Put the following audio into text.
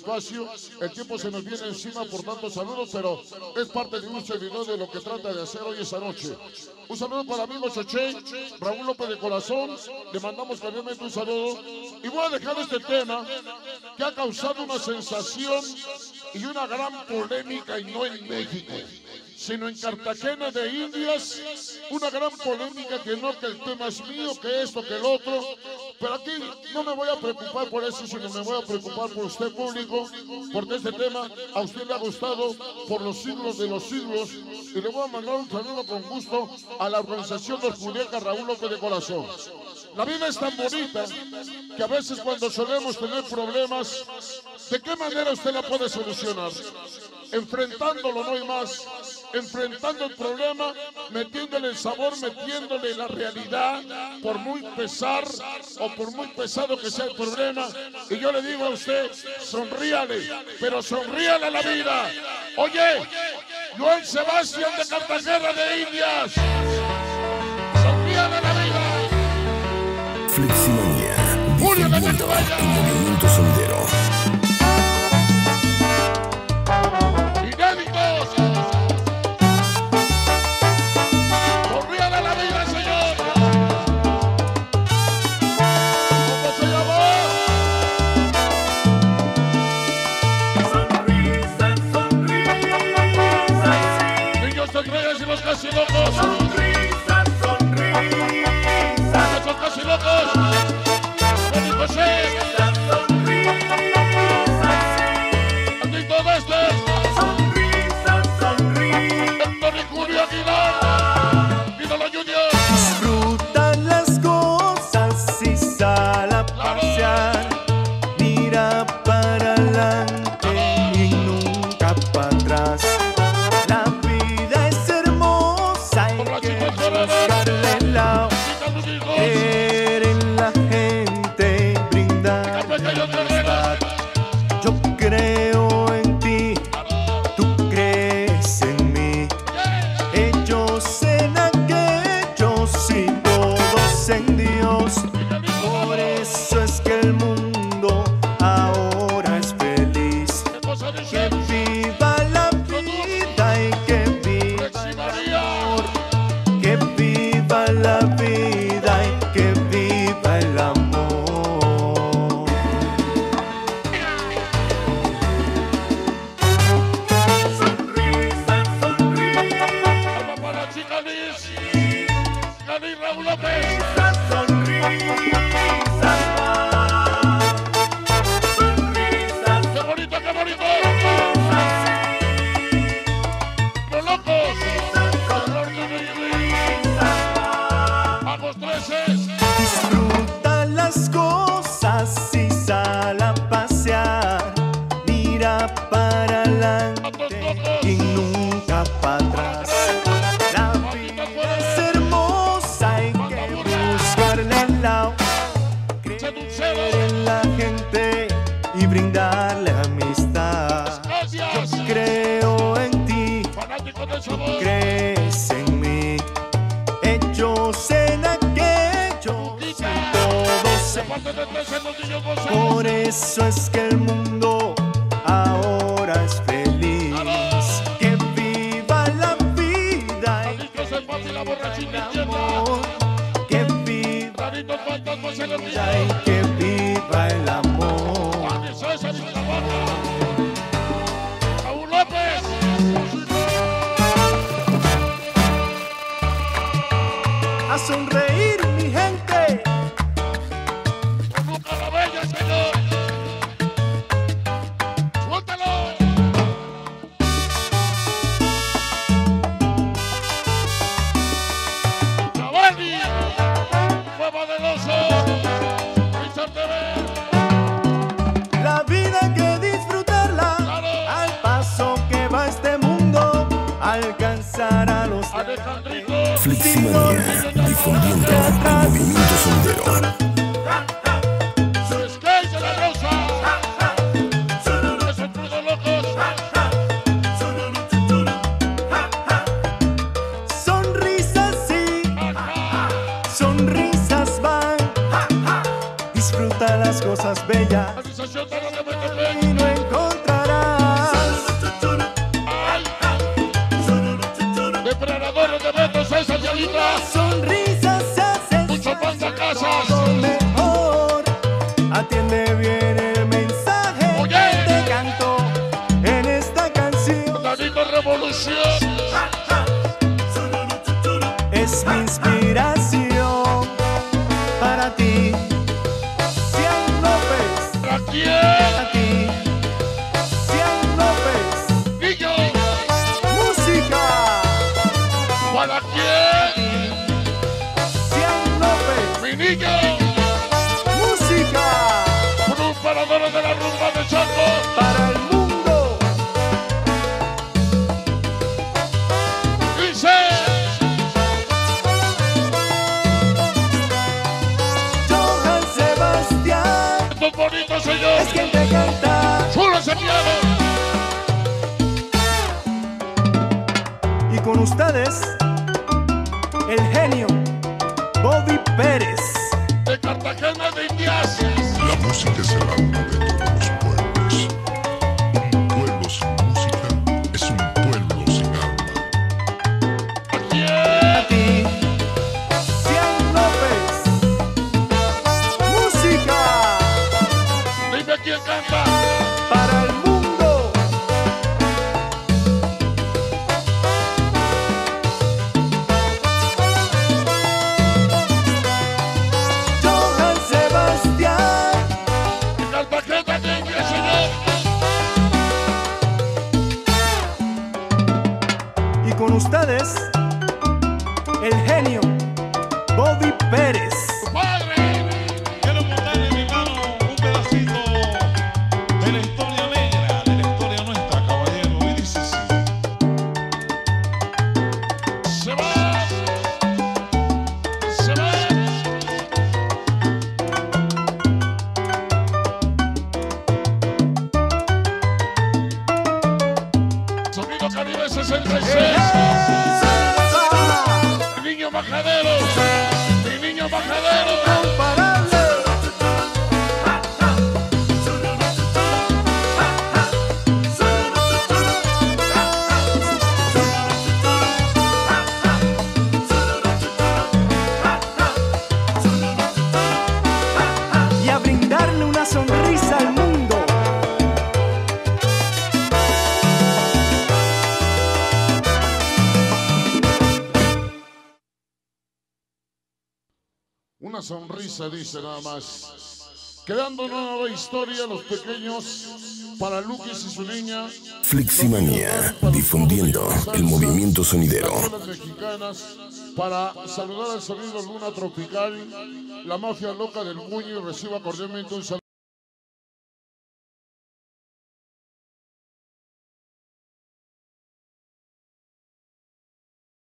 Espacio. El tiempo se nos viene encima por tantos saludos, pero es parte de un servidor de lo que trata de hacer hoy esta noche. Un saludo para mi amigo Chaché, Raúl López de Corazón, le mandamos claramente un saludo. Y voy a dejar este tema que ha causado una sensación y una gran polémica, y no en México, sino en Cartagena de Indias, una gran polémica que no, que el tema es mío, que esto, que el otro. Pero aquí no me voy a preocupar por eso, sino me voy a preocupar por usted, público, porque este tema a usted le ha gustado por los siglos de los siglos. Y le voy a mandar un saludo con gusto a la organización de Julietas, Raúl López de Corazón. La vida es tan bonita que a veces cuando solemos tener problemas, ¿de qué manera usted la puede solucionar? Enfrentándolo, no hay más. Enfrentando el problema, metiéndole el sabor, metiéndole la realidad, por muy pesar o por muy pesado que sea el problema. Y yo le digo a usted, sonríale, pero sonríale a la vida. Oye, Juan Sebastián de Cartagena de Indias, sonríale a la vida. Fleximania, difundiendo el movimiento sonidero. Casi locos. Sonrisas, sonrisas. Son casi locos. Con el José. Sonrisas. Ante todo esto. Sonrisas, sonrisas. Héctor y Julio Aguilar. Vídalo Junior. Disfruta las cosas y sal a pasear. Mira para adelante y nunca para atrás. Disfruta las cosas y sal a pasear. Mira para adelante y nunca para atrás. La vida es hermosa, hay que buscarle al lado. Creer en la gente y brindarle amistad. Yo creo en ti, tú crees en mí. Hechos en aquello, todos en... Por eso es que el mundo ahora es feliz. Que viva la vida y que viva el amor. Que viva la vida y que viva el amor. Raúl López. A sonreír, mi gente. Convoca la bella, señor. ¡Suéltalo! Chavani, Cueva del Oso, Richard TV. La vida hay que disfrutarla. Claro. Al paso que va este mundo, alcanzar a los demás. Fleximania, difundiendo el movimiento sonidero. Sonrisas van, disfruta las cosas bellas. señor. Es quien te canta. Solo Santiago. Y con ustedes, el genio Bobby Pérez. De Cartagena de Indias. La música es el alma de todos los pueblos. Un pueblo sin música es un pueblo sin alma. Aquí es. A ti, Juan López. Música. Dime quién canta. Para el mundo. Juan Sebastián. Y con ustedes, el genio Bobby Pérez. Padre, quiero contarle, mi hermano, un pedacito de la historia negra, de la historia nuestra, caballero. Y dice así: se va, se va. Sonido Caribe 66. Mi niño majadero, mi niño majadero. Comparable. Y a brindarle una sonrisa al mundo. Una sonrisa, dice, nada más. Creando una nueva historia, los pequeños, para Lucas y su niña. Fleximania, difundiendo el movimiento sonidero. Mexicanas, para saludar al sonido Luna Tropical, la mafia loca del Muño, y reciba cordialmente un saludo.